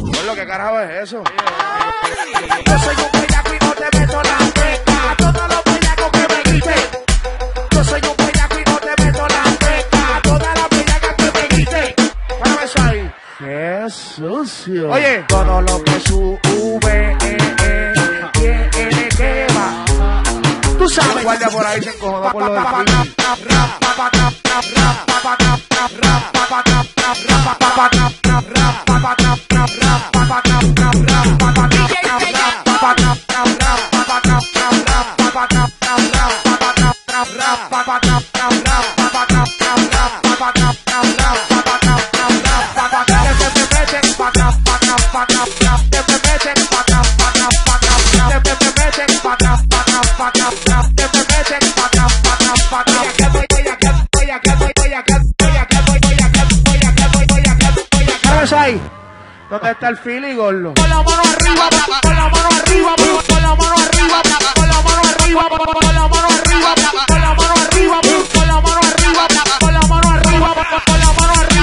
Pues lo que carajo es eso. Yo soy un payaco y no te meto la peca. Todos los payacos que me griten. Yo soy un payaco y no te meto la peca. Todas las payacas que me griten. Bueno, eso ahí. Qué sucio. Oye, todo lo que sube tiene que va. Tú sabes. El guardia por ahí se encojonó por lo de ahí. ¿Dónde está el Philly, gordo? Con la mano arriba, con la mano arriba, con la mano arriba, con la mano arriba, con la mano arriba, con la mano arriba, con la mano arriba, con la mano arriba, con la mano arriba, con la mano arriba, con la mano arriba, con la mano arriba, con la mano arriba, con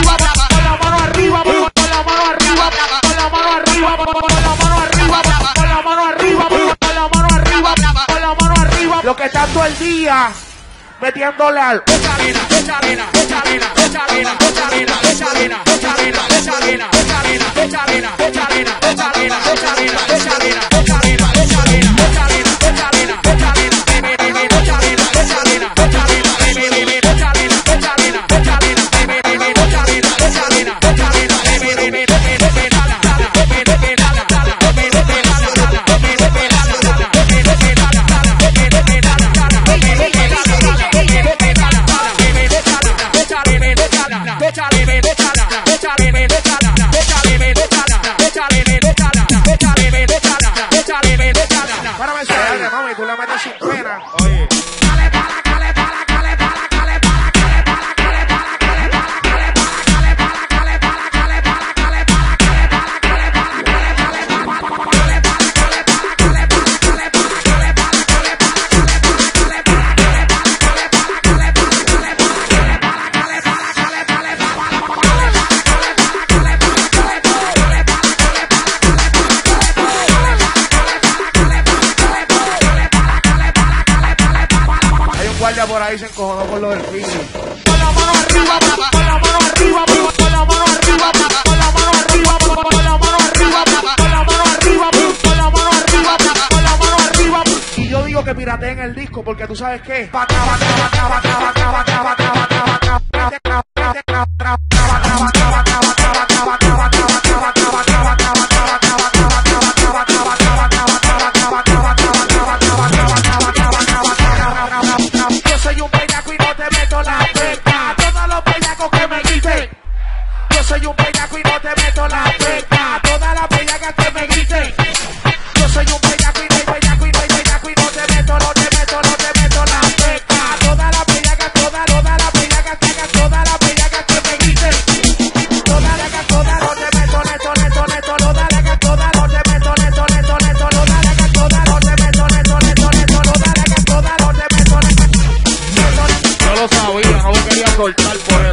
la mano arriba, con la mano arriba, con la mano arriba. Lo que está todo el día metiéndole al por ahí se encojonó por lo del piso. Con la mano arriba, con la mano arriba, con la mano arriba, con la mano arriba, con la mano arriba, con la mano arriba, con la mano arriba, con la mano arriba. Y yo digo que pirateen el disco porque tú sabes qué. Cortar por